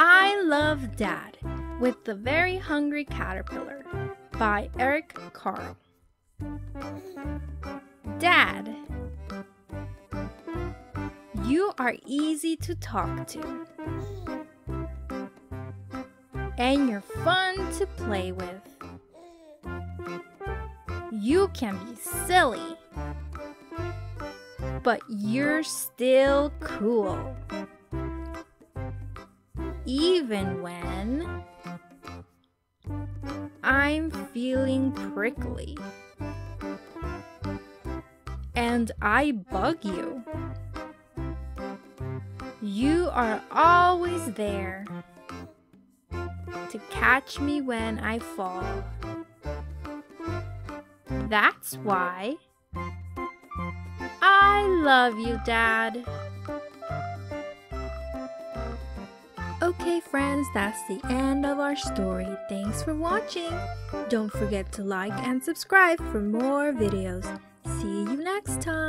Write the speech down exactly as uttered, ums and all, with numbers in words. I Love Dad with The Very Hungry Caterpillar by Eric Carle. Dad, you are easy to talk to, and you're fun to play with. You can be silly, but you're still cool, even when I'm feeling prickly and I bug you. You are always there to catch me when I fall. That's why I love you, Dad. Okay, friends, that's the end of our story. Thanks for watching. Don't forget to like and subscribe for more videos. See you next time.